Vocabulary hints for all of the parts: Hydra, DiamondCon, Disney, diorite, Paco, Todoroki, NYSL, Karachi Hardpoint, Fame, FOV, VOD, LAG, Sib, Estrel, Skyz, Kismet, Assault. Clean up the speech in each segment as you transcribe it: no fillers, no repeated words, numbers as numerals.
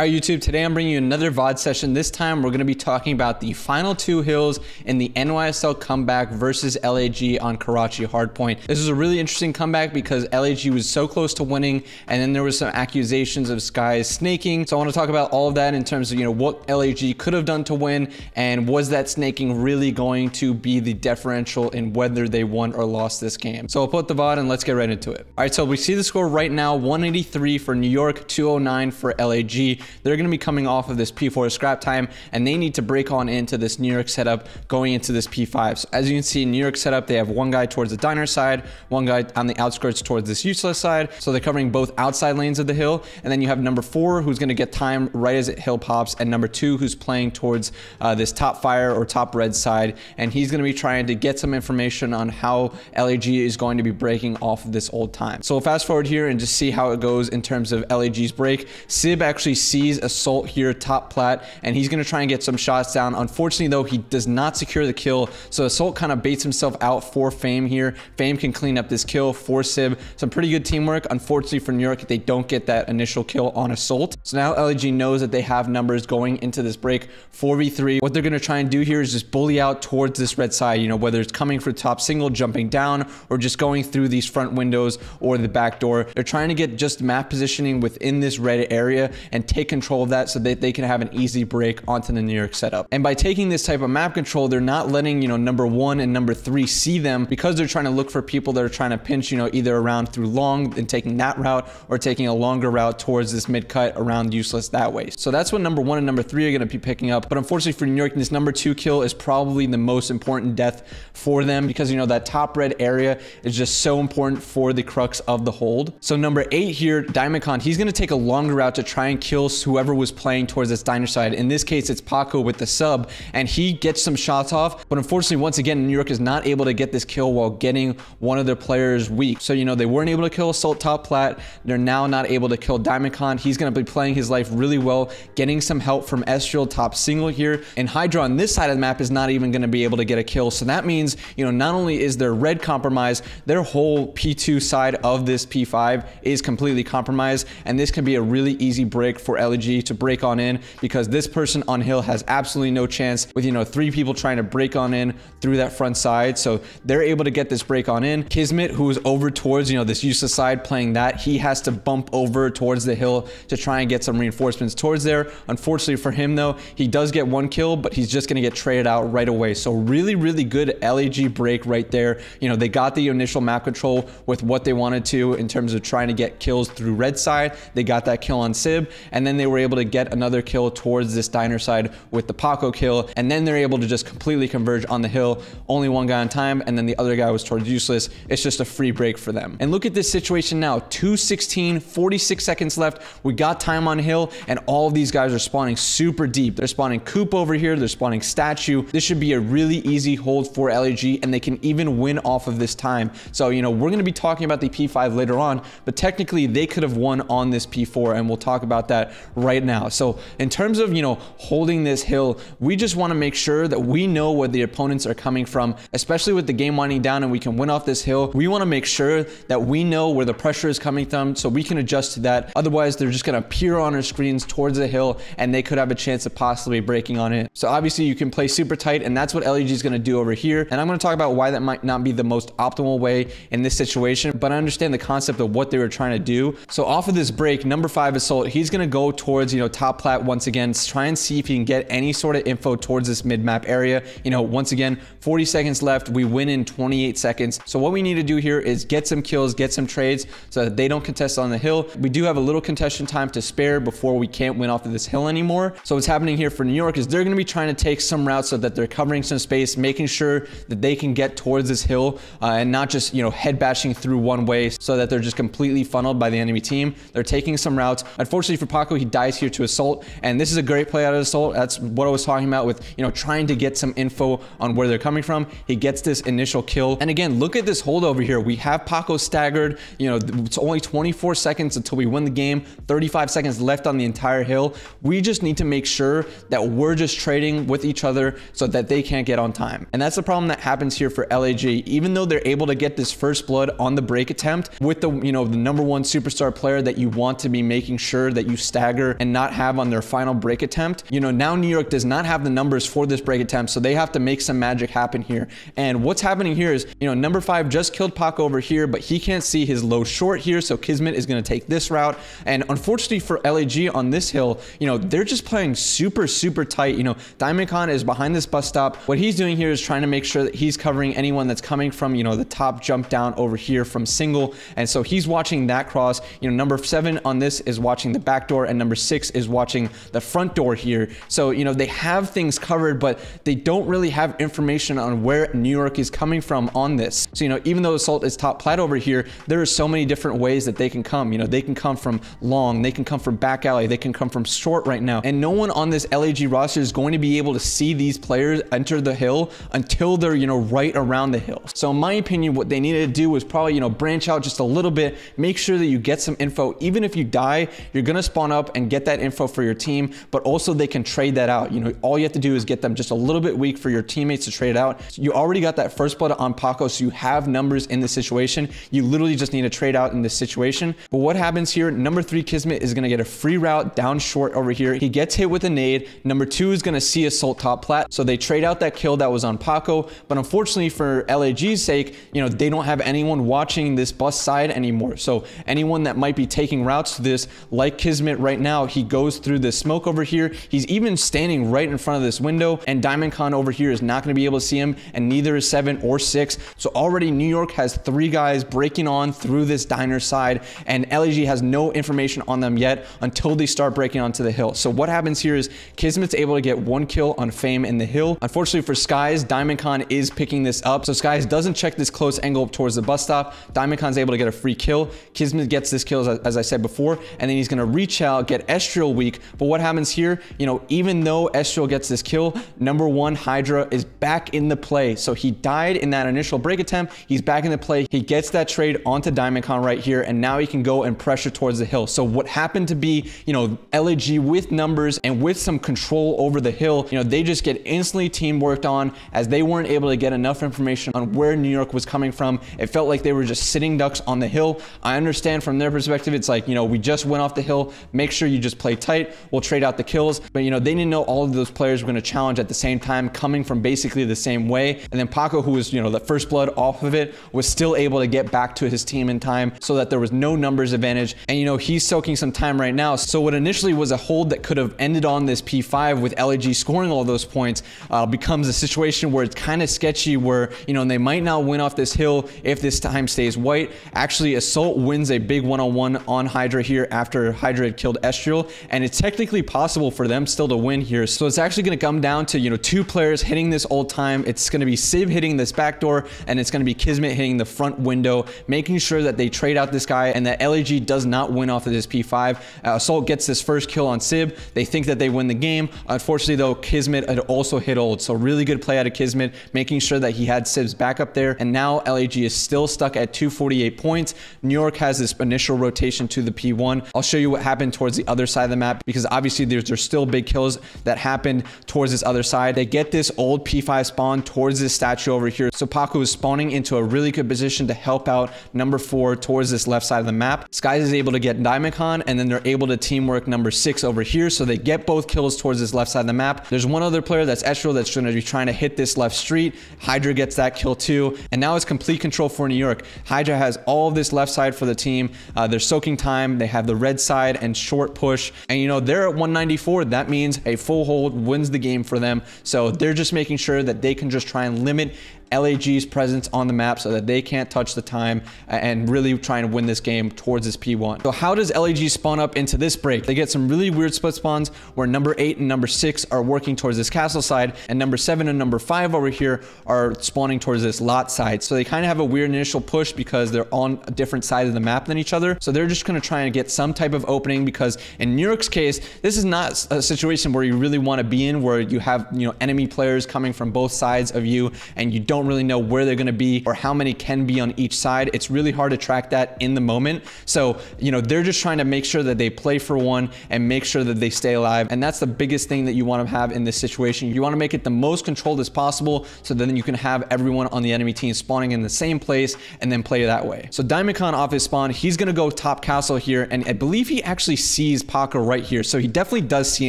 Alright YouTube, today I'm bringing you another VOD session. This time we're going to be talking about the final two hills in the NYSL comeback versus LAG on Karachi Hardpoint. This was a really interesting comeback because LAG was so close to winning, and then there was some accusations of Skyz snaking. So I want to talk about all of that in terms of, you know, what LAG could have done to win, and was that snaking really going to be the differential in whether they won or lost this game. So I'll put the VOD and let's get right into it. Alright, so we see the score right now, 183 for New York, 209 for LAG. They're going to be coming off of this P4 scrap time, and they need to break on into this New York setup going into this P5. So as you can see, New York setup, they have one guy towards the diner side, one guy on the outskirts towards this useless side. So they're covering both outside lanes of the hill. And then you have number 4, who's going to get time right as it hill pops, and number 2, who's playing towards this top fire or top red side. And he's going to be trying to get some information on how LAG is going to be breaking off of this old time. So we'll fast forward here and just see how it goes in terms of LAG's break. Sib actually sees Assault here top plat, and he's going to try and get some shots down. Unfortunately though, he does not secure the kill, so Assault kind of baits himself out for Fame here. Fame can clean up this kill for Sib. Some pretty good teamwork. Unfortunately for New York, they don't get that initial kill on Assault. So now LAG knows that they have numbers going into this break, 4v3. What they're going to try and do here is just bully out towards this red side, you know, whether it's coming for top single, jumping down, or just going through these front windows or the back door. They're trying to get just map positioning within this red area and take control of that so that they can have an easy break onto the New York setup. And by taking this type of map control, they're not letting, you know, number 1 and number 3 see them, because they're trying to look for people that are trying to pinch, you know, either around through long and taking that route, or taking a longer route towards this mid cut around useless that way. So that's what number 1 and number 3 are going to be picking up. But unfortunately for New York, this number 2 kill is probably the most important death for them, because, you know, that top red area is just so important for the crux of the hold. So number 8 here, DiamondCon, he's going to take a longer route to try and kill whoever was playing towards this diner side. In this case, it's Paco with the sub, and he gets some shots off, but unfortunately once again New York is not able to get this kill while getting one of their players weak. So, you know, they weren't able to kill Assault top plat. They're now not able to kill DiamondCon. He's going to be playing his life really well, getting some help from Estrel top single here, and Hydra on this side of the map is not even going to be able to get a kill. So that means, you know, not only is their red compromised, their whole P2 side of this P5 is completely compromised, and this can be a really easy break for LAG to break on in, because this person on hill has absolutely no chance with, you know, 3 people trying to break on in through that front side. So they're able to get this break on in. Kismet, who is over towards, you know, this useless side playing that, he has to bump over towards the hill to try and get some reinforcements towards there. Unfortunately for him though, he does get one kill, but he's just going to get traded out right away. So really, really good LAG break right there. You know, they got the initial map control with what they wanted to in terms of trying to get kills through red side. They got that kill on Sib, and then they were able to get another kill towards this diner side with the Paco kill, and then they're able to just completely converge on the hill. Only one guy on time, and then the other guy was towards useless. It's just a free break for them. And look at this situation now, 2:16, 46 seconds left. We got time on hill, and all of these guys are spawning super deep. They're spawning Coop over here, they're spawning Statue. This should be a really easy hold for LAG, and they can even win off of this time. So, you know, we're gonna be talking about the P5 later on, but technically they could have won on this P4, and we'll talk about that right now. So in terms of, you know, holding this hill, we just want to make sure that we know where the opponents are coming from, especially with the game winding down and we can win off this hill. We want to make sure that we know where the pressure is coming from so we can adjust to that. Otherwise, they're just going to appear on our screens towards the hill, and they could have a chance of possibly breaking on it. So obviously you can play super tight, and that's what LAG is going to do over here. And I'm going to talk about why that might not be the most optimal way in this situation, but I understand the concept of what they were trying to do. So off of this break, number 5 Assault, he's going to go towards, you know, top plat once again, try and see if he can get any sort of info towards this mid map area. You know, once again, 40 seconds left. We win in 28 seconds. So what we need to do here is get some kills, get some trades so that they don't contest on the hill. We do have a little contention time to spare before we can't win off of this hill anymore. So what's happening here for New York is they're going to be trying to take some routes so that they're covering some space, making sure that they can get towards this hill and not just, you know, head bashing through one way so that they're just completely funneled by the enemy team. They're taking some routes. Unfortunately for Paco, he dies here to Assault, and this is a great play out of Assault. That's what I was talking about with, you know, trying to get some info on where they're coming from. He gets this initial kill, and again, look at this hold over here. We have Paco staggered. You know, it's only 24 seconds until we win the game, 35 seconds left on the entire hill. We just need to make sure that we're just trading with each other so that they can't get on time, and that's the problem that happens here for LAG. Even though they're able to get this first blood on the break attempt with the, you know, the number 1 superstar player that you want to be making sure that you stagger dagger and not have on their final break attempt. You know, now New York does not have the numbers for this break attempt, so they have to make some magic happen here. And what's happening here is, you know, number 5 just killed Paco over here, but he can't see his low short here, so Kismet is going to take this route. And unfortunately for LAG on this hill, you know, they're just playing super tight. You know, DiamondCon is behind this bus stop. What he's doing here is trying to make sure that he's covering anyone that's coming from, you know, the top jump down over here from single, and so he's watching that cross. You know, number 7 on this is watching the back door, and number 6 is watching the front door here. So, you know, they have things covered, but they don't really have information on where New York is coming from on this. So, you know, even though Assault is top plat over here, there are so many different ways that they can come. You know, they can come from long, they can come from back alley, they can come from short right now, and no one on this LAG roster is going to be able to see these players enter the hill until they're, you know, right around the hill. So in my opinion, what they needed to do was probably, you know, branch out just a little bit, make sure that you get some info. Even if you die, you're gonna spawn up and get that info for your team, but also they can trade that out. You know, all you have to do is get them just a little bit weak for your teammates to trade out. So you already got that first blood on Paco, so you have numbers in this situation. You literally just need to trade out in this situation. But what happens here, number 3 Kismet is gonna get a free route down short over here. He gets hit with a nade. Number 2 is gonna see Assault top plat, so they trade out that kill that was on Paco. But unfortunately for LAG's sake, you know, they don't have anyone watching this bus side anymore. So anyone that might be taking routes to this, like Kismet right now, he goes through this smoke over here. He's even standing right in front of this window, and DiamondCon over here is not going to be able to see him, and neither is 7 or 6. So already New York has 3 guys breaking on through this diner side, and LAG has no information on them yet until they start breaking onto the hill. So what happens here is Kismet's able to get 1 kill on Fame in the hill. Unfortunately for Skyz, DiamondCon is picking this up, so Skyz doesn't check this close angle up towards the bus stop. DiamondCon's able to get a free kill. Kismet gets this kill as I said before, and then he's gonna reach out, get Estrel weak. But what happens here, you know, even though Estrel gets this kill, number 1 Hydra is back in the play. So he died in that initial break attempt, he's back in the play, he gets that trade onto DiamondCon right here, and now he can go and pressure towards the hill. So what happened to be, you know, LAG with numbers and with some control over the hill, you know, they just get instantly team worked on as they weren't able to get enough information on where New York was coming from. It felt like they were just sitting ducks on the hill. I understand from their perspective, it's like, you know, we just went off the hill, make sure you just play tight, we'll trade out the kills. But, you know, they didn't know all of those players were going to challenge at the same time, coming from basically the same way. And then Paco, who was, you know, the first blood off of it, was still able to get back to his team in time so that there was no numbers advantage. And, you know, he's soaking some time right now. So what initially was a hold that could have ended on this P5 with LAG scoring all those points becomes a situation where it's kind of sketchy, where, you know, they might not win off this hill if this time stays white. Actually, Assault wins a big one-on-one on Hydra here after Hydra had killed Estrel, and it's technically possible for them still to win here. So it's actually going to come down to, you know, 2 players hitting this old time. It's going to be Sib hitting this back door, and it's going to be Kismet hitting the front window, making sure that they trade out this guy and that LAG does not win off of this P5. Assault gets this first kill on Sib. They think that they win the game. Unfortunately though, Kismet had also hit old, so really good play out of Kismet, making sure that he had Sib's back up there. And now LAG is still stuck at 248 points. New York has this initial rotation to the P1. I'll show you what happened towards the other side of the map, because obviously there's still big kills that happened towards this other side. They get this old P5 spawn towards this statue over here. So Paco is spawning into a really good position to help out number 4 towards this left side of the map. Skyz is able to get DiamondCon, and then they're able to teamwork number 6 over here. So they get both kills towards this left side of the map. There's one other player, that's Estrel, that's going to be trying to hit this left street. Hydra gets that kill too, and now it's complete control for New York. Hydra has all of this left side for the team. They're soaking time. They have the red side and short push, and, you know, they're at 194. That means a full hold wins the game for them. So they're just making sure that they can just try and limit LAG's presence on the map so that they can't touch the time and really try and win this game towards this P1. So how does LAG spawn up into this break? They get some really weird split spawns where number 8 and number 6 are working towards this castle side, and number 7 and number 5 over here are spawning towards this lot side. So they kind of have a weird initial push because they're on a different side of the map than each other. So they're just going to try and get some type of opening, because in New York's case, this is not a situation where you really want to be in, where you have, you know, enemy players coming from both sides of you and you don't don't really know where they're gonna be or how many can be on each side. It's really hard to track that in the moment. So, you know, they're just trying to make sure that they play for one and make sure that they stay alive. And that's the biggest thing that you wanna have in this situation. You wanna make it the most controlled as possible so then you can have everyone on the enemy team spawning in the same place and then play that way. So DiamondCon off his spawn, he's gonna go top castle here, and I believe he actually sees Paco right here. So he definitely does see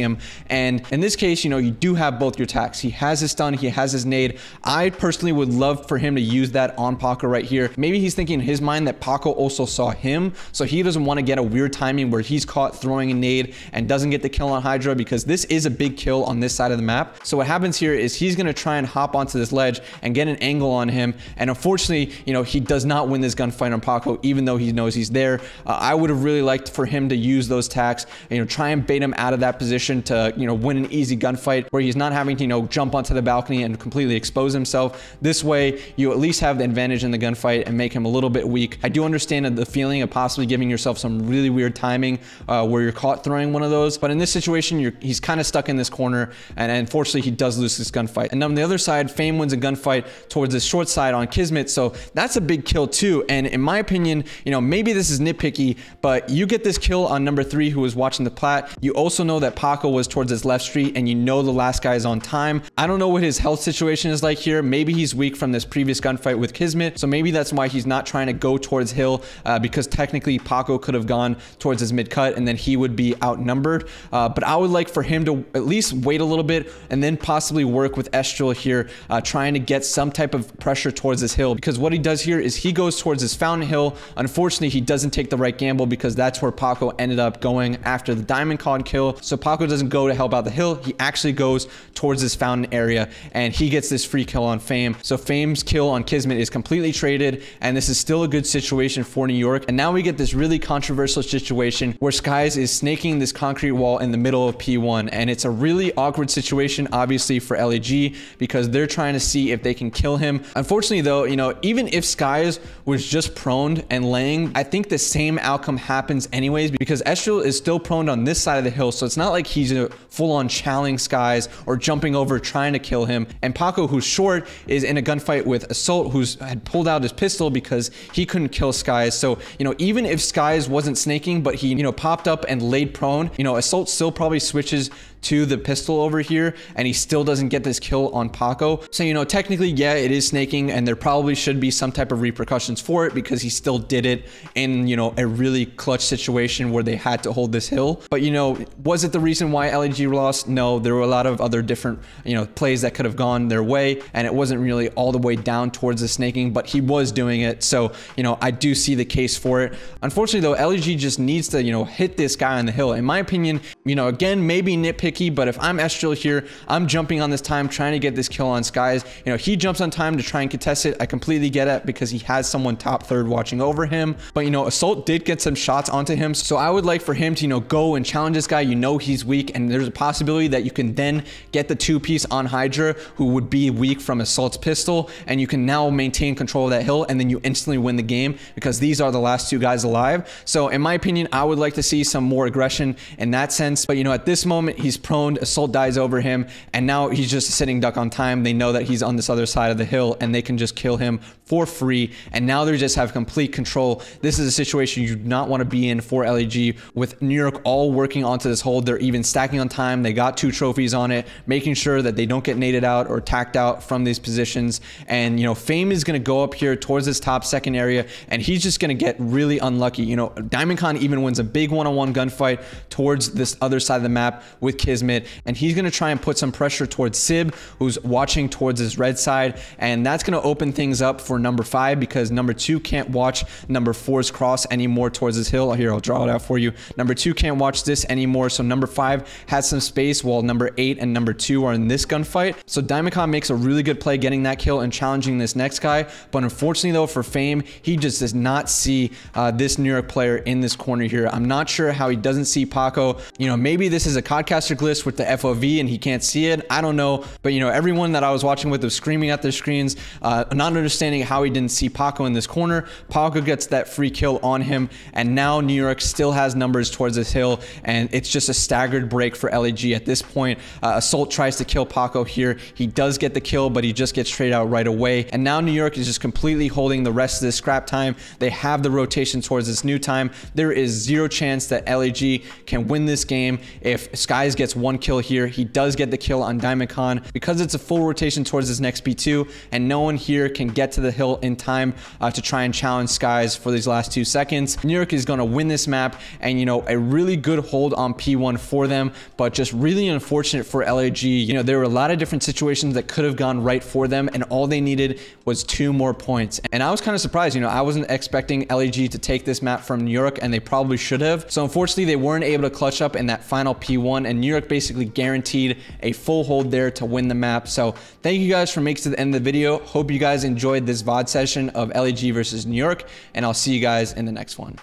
him. And in this case, you know, you do have both your attacks. He has his stun, he has his nade. I personally would love for him to use that on Paco right here. Maybe he's thinking in his mind that Paco also saw him, so he doesn't want to get a weird timing where he's caught throwing a nade and doesn't get the kill on Hydra, because this is a big kill on this side of the map. So what happens here is he's gonna try and hop onto this ledge and get an angle on him, and unfortunately, you know, he does not win this gunfight on Paco, even though he knows he's there. I would have really liked for him to use those tacks and, you know, try and bait him out of that position to, you know, win an easy gunfight where he's not having to, you know, jump onto the balcony and completely expose himself. This way, you at least have the advantage in the gunfight and make him a little bit weak. I do understand the feeling of possibly giving yourself some really weird timing where you're caught throwing one of those, but in this situation, he's kind of stuck in this corner, and unfortunately, he does lose this gunfight. And on the other side, Fame wins a gunfight towards the short side on Kismet, so that's a big kill too. And in my opinion, you know, maybe this is nitpicky, but you get this kill on number 3 who was watching the plat. You also know that Paco was towards his left street, and you know the last guy is on time. I don't know what his health situation is like here. Maybe he's weak from this previous gunfight with Kismet, so maybe that's why he's not trying to go towards hill, because technically Paco could have gone towards his mid cut and then he would be outnumbered. But I would like for him to at least wait a little bit and then possibly work with Estrel here, trying to get some type of pressure towards this hill, because what he does here is he goes towards his fountain hill. Unfortunately, he doesn't take the right gamble because that's where Paco ended up going after the DiamondCon kill. So Paco doesn't go to help out the hill. He actually goes towards his fountain area and he gets this free kill on Fame. So Fame's kill on Kismet is completely traded, and this is still a good situation for New York. And now we get this really controversial situation where Skyz is snaking this concrete wall in the middle of P1, and it's a really awkward situation obviously for LAG because they're trying to see if they can kill him. Unfortunately though, you know, even if Skyz was just proned and laying, I think the same outcome happens anyways because Estrel is still proned on this side of the hill, so it's not like he's full-on challenging Skyz or jumping over trying to kill him. And Paco, who's short, is in a gunfight with Assault, who's had pulled out his pistol because he couldn't kill Skyz. So, you know, even if Skyz wasn't snaking but he, you know, popped up and laid prone, you know, Assault still probably switches to the pistol over here, and he still doesn't get this kill on Paco. So, you know, technically, yeah, it is snaking, and there probably should be some type of repercussions for it because he still did it in, you know, a really clutch situation where they had to hold this hill. But, you know, was it the reason why LAG lost? No, there were a lot of other different, you know, plays that could have gone their way, and it wasn't really all the way down towards the snaking, but he was doing it. So, you know, I do see the case for it. Unfortunately, though, LAG just needs to, you know, hit this guy on the hill. In my opinion, you know, again, maybe nitpick, but if I'm Estrel here, I'm jumping on this time trying to get this kill on Skyz. You know, he jumps on time to try and contest it. I completely get it because he has someone top third watching over him. But, you know, Assault did get some shots onto him. So I would like for him to, you know, go and challenge this guy. You know, he's weak, and there's a possibility that you can then get the two-piece on Hydra, who would be weak from Assault's pistol, and you can now maintain control of that hill, and then you instantly win the game because these are the last two guys alive. So in my opinion, I would like to see some more aggression in that sense. But, you know, at this moment, he's prone, Assault dies over him, and now he's just a sitting duck on time. They know that he's on this other side of the hill and they can just kill him for free, and now they just have complete control. This is a situation you do not want to be in for LAG, with New York all working onto this hold. They're even stacking on time. They got 2 trophies on it, making sure that they don't get naded out or tacked out from these positions. And, you know, Fame is going to go up here towards this top second area, and he's just going to get really unlucky. You know, DiamondCon even wins a big one-on-one gunfight towards this other side of the map with Kismet, and he's going to try and put some pressure towards Sib, who's watching towards his red side, and that's going to open things up for number 5 because number 2 can't watch number 4's cross anymore towards his hill. Here, I'll draw it out for you. Number 2 can't watch this anymore, so number 5 has some space while number 8 and number 2 are in this gunfight. So DiamondCon makes a really good play getting that kill and challenging this next guy, but unfortunately though for Fame, he just does not see this New York player in this corner here. I'm not sure how he doesn't see Paco. You know, maybe this is a Codcaster Douglas with the FOV and he can't see it. I don't know. But, you know, everyone that I was watching with was screaming at their screens, not understanding how he didn't see Paco in this corner. Paco gets that free kill on him. And now New York still has numbers towards this hill. And it's just a staggered break for LAG at this point. Assault tries to kill Paco here. He does get the kill, but he just gets straight out right away. And now New York is just completely holding the rest of this scrap time. They have the rotation towards this new time. There is zero chance that LAG can win this game. If Skyz gets one kill here, he does get the kill on DiamondCon because it's a full rotation towards this next B2, and no one here can get to the hill in time to try and challenge Skyz for these last 2 seconds. New York is going to win this map, and you know, a really good hold on P1 for them, but just really unfortunate for LAG. You know, there were a lot of different situations that could have gone right for them, and all they needed was 2 more points. And I was kind of surprised. You know, I wasn't expecting LAG to take this map from New York, and they probably should have. So unfortunately, they weren't able to clutch up in that final P1, and New York basically guaranteed a full hold there to win the map. So thank you guys for making it to the end of the video. Hope you guys enjoyed this VOD session of LAG versus New York, and I'll see you guys in the next one.